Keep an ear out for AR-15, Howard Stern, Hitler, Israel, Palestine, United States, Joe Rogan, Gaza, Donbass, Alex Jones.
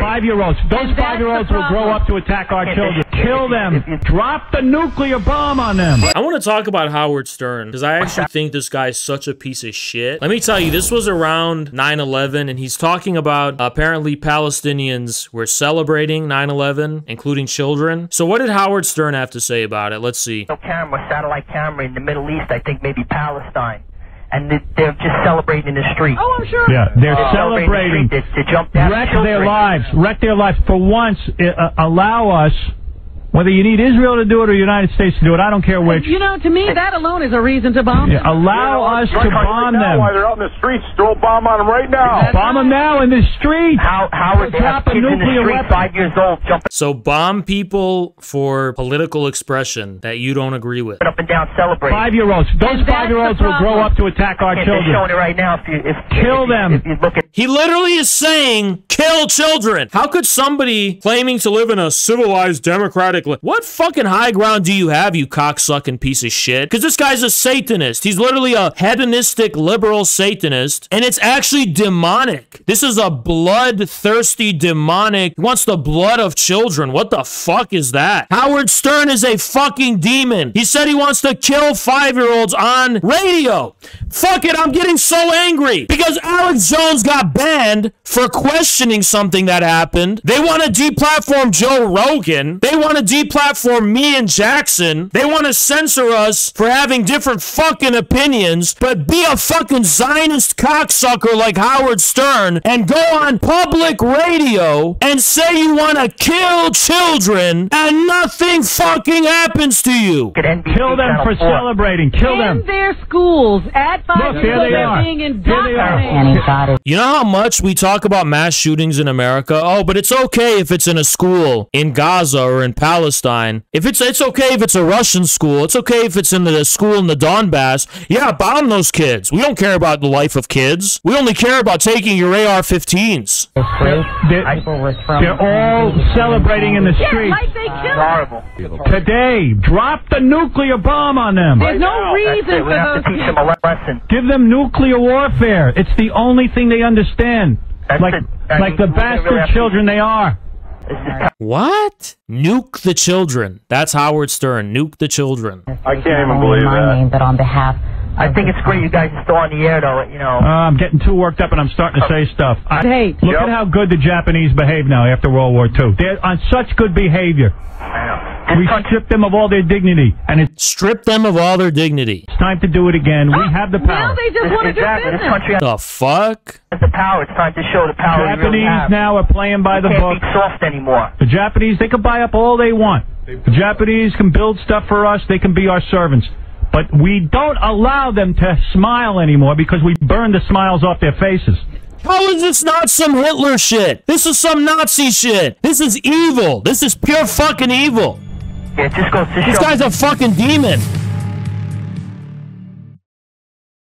5-year-olds. Those 5-year-olds will grow up to attack our children. Kill them. Drop the nuclear bomb on them. I want to talk about Howard Stern because I actually think this guy is such a piece of shit. Let me tell you, this was around 9/11, and he's talking about apparently Palestinians were celebrating 9/11, including children. So what did Howard Stern have to say about it? Let's see. Satellite camera in the Middle East, I think maybe Palestine. And they're just celebrating the street. Oh, I'm sure. Yeah, they're celebrating. They jump down. Wreck their lives. Wreck their lives. For once, allow us, whether you need Israel to do it or the United States to do it, I don't care which. You know, to me, that alone is a reason to bomb them. Yeah, allow us to bomb them. While they're out in the streets, throw a bomb on them right now. Bomb them now in the streets. How is that? Kids in the street, 5 years old, jumping. So bomb people for political expression that you don't agree with. Up and down, celebrate. 5-year-olds. Those 5-year-olds will grow up to attack our children. Showing it right now. Kill them. If you look at. He literally is saying, kill children. How could somebody claiming to live in a civilized, democratic, what fucking high ground do you have, you cocksucking piece of shit? Because this guy's a Satanist. He's literally a hedonistic liberal Satanist, and it's actually demonic. This is a bloodthirsty demonic. He wants the blood of children. What the fuck is that? Howard Stern is a fucking demon. He said he wants to kill 5-year-olds on radio. Fuck it, I'm getting so angry because Alex Jones got banned for questioning something that happened. They want to deplatform Joe Rogan. They want to deplatform me and Jackson. They want to censor us for having different fucking opinions, but be a fucking Zionist cocksucker like Howard Stern and go on public radio and say you want to kill children and nothing fucking happens to you. Kill them for celebrating. Kill them. In their schools at 5 years old, they're being indoctrinated. You know how much we talk about mass shootings in America? Oh, but it's okay if it's in a school in Gaza or in Palestine. If it's okay if it's a Russian school. It's okay if it's in the school in the Donbass. Yeah, bomb those kids. We don't care about the life of kids. We only care about taking your AR-15s. They're all celebrating in the streets. Yeah, like they kill them. Today, drop the nuclear bomb on them. There's no reason for those kids. Give them nuclear warfare. It's the only thing they understand. Like the bastard children they are. What? Nuke the children. That's Howard Stern. Nuke the children. I can't even believe that. I think it's great you guys are still on the air, though, you know. I'm getting too worked up, and I'm starting to say stuff. Look at how good the Japanese behave now after World War II. They're on such good behavior. We stripped them of all their dignity. Stripped them of all their dignity. It's time to do it again. We have the power. Now they just want to do business. The fuck? The power. It's time to show the power. The Japanese now are playing by the book. They can't be soft anymore. The Japanese, they can buy up all they want. The Japanese can build stuff for us. They can be our servants. But we don't allow them to smile anymore because we burn the smiles off their faces. How is this not some Hitler shit? This is some Nazi shit. This is evil. This is pure fucking evil. Yeah, this guy's a fucking demon.